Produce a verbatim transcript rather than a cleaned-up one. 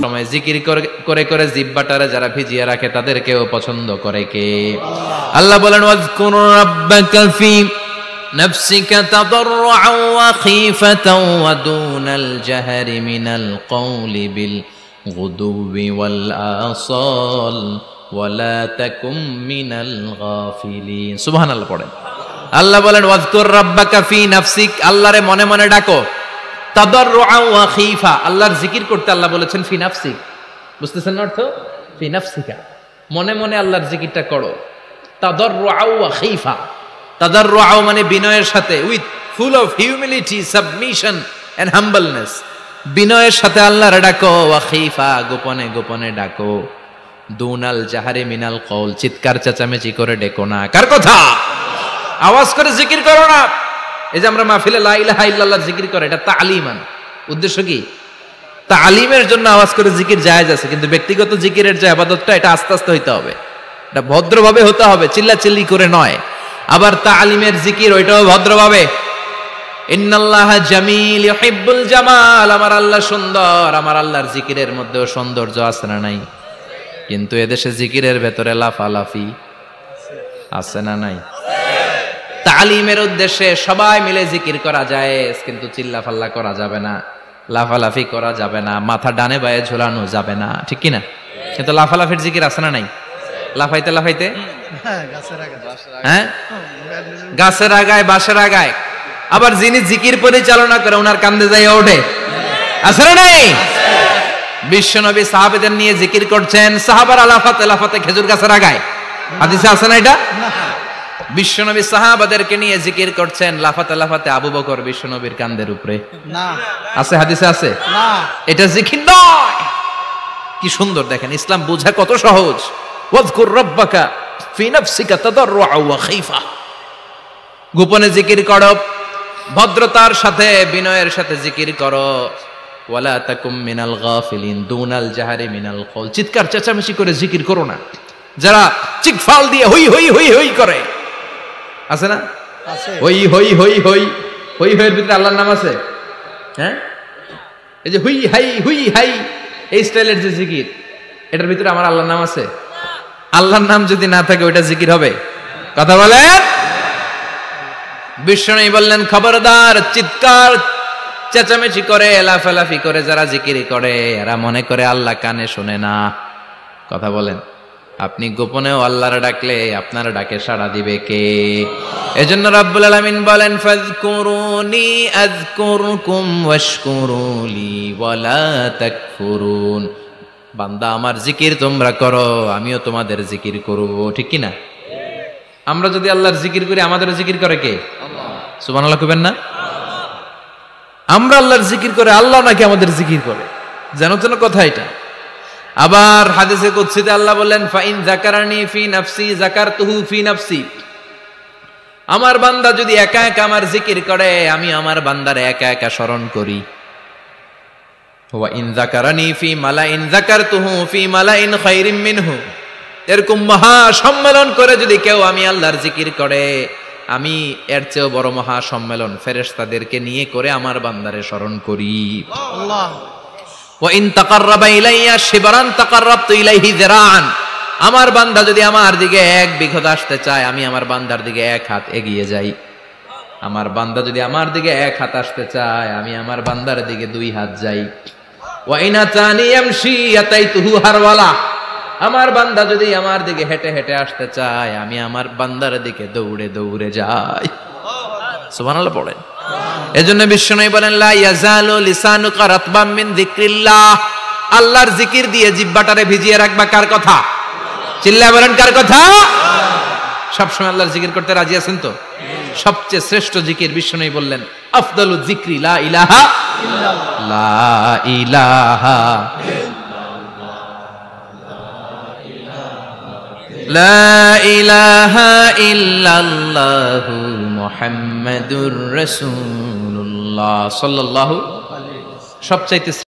समय जिकिर करे करे जिब्बाटारे जरा भिजिए रखे तादेरकेओ पसंद करे के अल्लाह बोलेन वज़कुर रब्बका फी नफ्सिका तदर्रुअन व खीफतन व दूनल जहरि मिनल कौलि बिल गुदुव्वि वल आसाल व ला तकुम मिनल गाफिलीन। सुबहानअल्लाह पढ़ें। আল্লাহ বলেন ওয়াজকুর রাব্বাকা ফি নাফসিক, আল্লাহরে মনে মনে ডাকো। তাদাররুআ ওয়া খীফা, আল্লাহর জিকির করতে আল্লাহ বলেছেন ফি নাফসিক। বুঝতেছেন না অর্থ? ফি নাফসিকা, মনে মনে আল্লাহর জিকিরটা করো। তাদাররুআ ওয়া খীফা, তাদাররুআ মানে বিনয়ের সাথে, with full of humility, submission and humbleness, বিনয়ের সাথে আল্লাহরে ডাকো। ওয়া খীফা, গোপনে গোপনে ডাকো। দুনাল জাহরি মিনাল কওল, চিৎকার চেঁচামেচি করে ডেকো না। কার কথা? আওয়াজ করে জিকির করো না। এই যে আমরা মাহফিলে লা ইলাহা ইল্লাল্লাহ জিকির করে, এটা তালিমান। উদ্দেশ্য কি? তালিমের জন্য আওয়াজ করে জিকির জায়েজ আছে, কিন্তু ব্যক্তিগত জিকিরের যে ইবাদতটা, এটা আস্তে আস্তে হইতে হবে, এটা ভদ্রভাবে হতে হবে, চিল্লাচিল্লি করে নয়। আবার তালিমের জিকির, ওইটাও ভদ্রভাবে। ইন্নাল্লাহা জামিল ইউহিব্বুল জামাল, আমার আল্লাহ সুন্দর। আমার আল্লাহর জিকিরের মধ্যেও সৌন্দর্য আছে না নাই? কিন্তু এদেশে জিকিরের ভেতরে লাফালাফি আছে না নাই? তালিমের উদ্দেশ্যে সবাই মিলে জিকির করা যায়, কিন্তু চিল্লাফাল্লা করা যাবে না, লাফালাফি করা যাবে না, মাথা ডানে বায়ে ঝোলানো যাবে না, ঠিক কিনা? কিন্তু লাফালাফির জিকির আছে না নাই? লাফাইতে লাফাইতে হ্যাঁ, গাছের আগায়, বাঁশের আগায়। আবার যিনি জিকির পরিচালনা করে ওনার কান্দে যাই ওঠে, আছে না নাই? বিশ্বনবী সাহাবেদের নিয়ে জিকির করছেন, সাহাবারা লাফাতে লাফাতে খেজুর গাছের আগায়। হাদিসে আছে না এটা? বিশ্বনবী সাহাবাদেরকে নিয়ে জিকির করছেন, লাফাতে লাফাতে আবু বকর বিশ্বনবীর কাঁধের উপরে। না আছে হাদিসে? আছে না? এটা জিকির নয়। কি সুন্দর দেখেন, ইসলাম বোঝা কত সহজ। ওয়াজকুর রাব্বাকা ফি নাফসিকা তাদাররুআ ওয়া খীফা, গোপনে জিকির করো, ভদ্রতার সাথে, বিনয়ের সাথে জিকির করো। ওয়ালা তাকুম মিনাল গাফিলিন, দুনাল জাহরি মিনাল কওল, চিৎকার চেঁচামেচি করে জিকির করো না। যারা চিকফাল দিয়ে হই হই হই হই করে, আছে না? হই হই হই হই হই হইয়ের ভিতরে আল্লাহর নাম আছে? হ্যাঁ, এই যে হুই হাই হুই হাই এই স্টাইলের যে জিকির, এটার ভিতরে আমার আল্লাহর নাম আছে? আল্লাহর নাম যদি না থাকে ওইটা জিকির হবে? কথা বলেন। বিষ্ণু বললেন খবরদার, চিৎকার চেঁচামেচি করে, লাফালাফি করে যারা জিকির করে, এরা মনে করে আল্লাহ কানে শুনে না। কথা বলেন। আপনি গোপনেও আল্লাহর ডাকলে আপনার ডাকে সাড়া দিবে কে? এজন্য রব্বুল আলামিন বলেন ফাযকুরুনি আযকুরকুম ওয়াশকুরুলি ওয়ালা তাকফুরুন। বান্দা, আমার জিকির তোমরা করো, আমিও তোমাদের জিকির করব, ঠিক কি না? আমরা যদি আল্লাহর জিকির করি, আমাদের জিকির করে কে? আল্লাহ। সুবহানাল্লাহ কইবেন না? আমরা আল্লাহর জিকির করে, আল্লাহ নাকি আমাদের জিকির করে, জানো তো না কথা এটা। আবার হাদিসে কুদসিতে আল্লাহ বলেন ফাইন যাকারানি ফি নাফসি যাকারতুহু ফি নাফসি, আমার বান্দা যদি একা একা আমার জিকির করে, আমি আমার বান্দারে একা একা স্মরণ করি। ওয়া ইন যাকারানি ফি মালাইন যাকারতুহু ফি মালাইন খায়রিম মিনহু, এরকম মহা সম্মেলন করে যদি কেউ আমি আল্লাহর জিকির করে, আমি এর চেয়েও বড় মহা সম্মেলন ফেরেশতাদেরকে নিয়ে করে আমার বান্দারে স্মরণ করি। আল্লাহ ওয়াইন তাকাররাবা ইলাইয়া শিবরান তাকাররাবতু ইলাইহি যিরাআন, আমার বান্দা যদি আমার দিকে এক বিঘত আসতে চায়, আমি আমার বান্দার দিকে এক হাত এগিয়ে যাই। আমার বান্দা যদি আমার দিকে এক হাত আসতে চায়, আমি আমার বান্দার দিকে দুই হাত যাই। ওয়াইন আতানি ইয়ামশি আতাইতুহু হারওয়ালা, আমার বান্দা যদি আমার দিকে হেঁটে হেঁটে আসতে চায়, আমি আমার বান্দার দিকে দৌড়ে দৌড়ে যাই। সুবহানাল্লাহ পড়েন। এজন্য বিষ্ণু বলেন লা ইয়াজালু লিসানুকা রাতবাম মিন যিকরিল্লাহ, আল্লাহর জিকির দিয়ে জিহ্বাটারে ভিজিয়ে রাখবা। কার কথা? চিল্লায় বলেন কার কথা? সব সময় আল্লাহর জিকির করতে রাজি আছেন তো? সবচেয়ে শ্রেষ্ঠ জিকির বিষ্ণু বললেন আফদালু যিকরি লা ইলাহা ইল্লাল্লাহ, লা ইলাহা লা ইলাহা ইল্লাল্লাহ মুহাম্মাদুর রাসূলুল্লাহ সাল্লাল্লাহু আলাইহি ওয়াসাল্লাম। সবচাইতে